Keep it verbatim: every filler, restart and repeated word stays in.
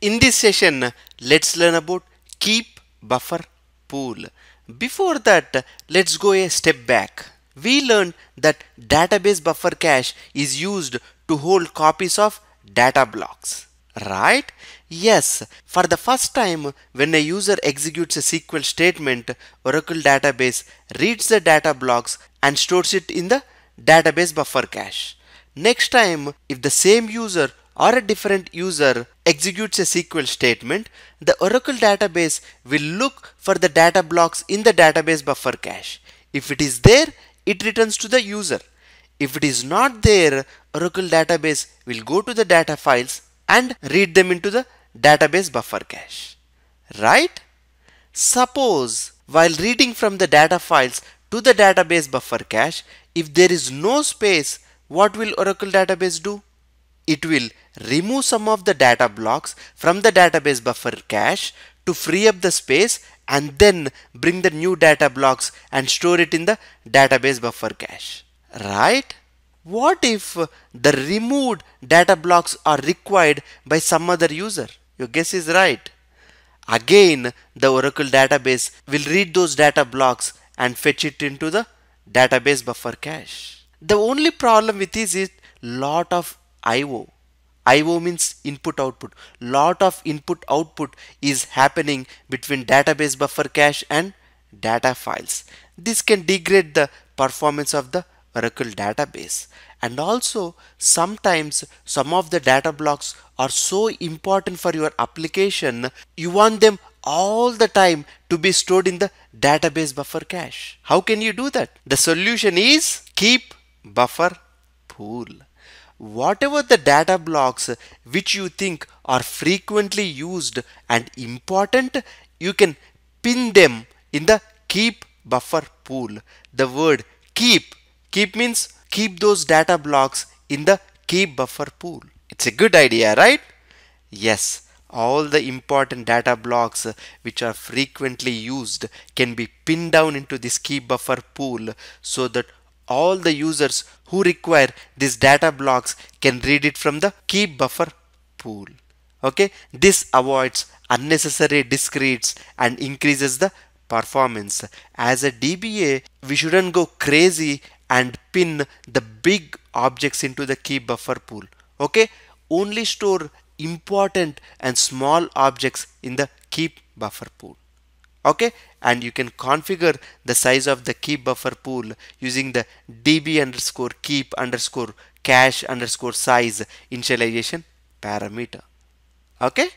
In this session, let's learn about keep buffer pool. Before that, let's go a step back. We learned that database buffer cache is used to hold copies of data blocks, right? Yes, for the first time when a user executes a S Q L statement, Oracle database reads the data blocks and stores it in the database buffer cache. Next time, if the same user or a different user executes a S Q L statement, the Oracle database will look for the data blocks in the database buffer cache. If it is there, it returns to the user. If it is not there, Oracle database will go to the data files and read them into the database buffer cache, right? Suppose while reading from the data files to the database buffer cache, if there is no space, what will Oracle database do? It will remove some of the data blocks from the database buffer cache to free up the space and then bring the new data blocks and store it in the database buffer cache, right? What if the removed data blocks are required by some other user? Your guess is right. Again, the Oracle database will read those data blocks and fetch it into the database buffer cache. The only problem with this is lot of I O. I O means input output. Lot of input output is happening between database buffer cache and data files. This can degrade the performance of the Oracle database, and also sometimes some of the data blocks are so important for your application, you want them all the time to be stored in the database buffer cache. How can you do that? The solution is keep buffer pool. Whatever the data blocks which you think are frequently used and important, you can pin them in the keep buffer pool. The word keep, keep means keep those data blocks in the keep buffer pool. It's a good idea, right? Yes, all the important data blocks which are frequently used can be pinned down into this keep buffer pool so that all the users who require these data blocks can read it from the keep buffer pool. Okay, this avoids unnecessary discretes and increases the performance. As a D B A, we shouldn't go crazy and pin the big objects into the keep buffer pool. Okay, only store important and small objects in the keep buffer pool. Okay, and you can configure the size of the keep buffer pool using the db underscore keep underscore cache underscore size initialization parameter. Okay.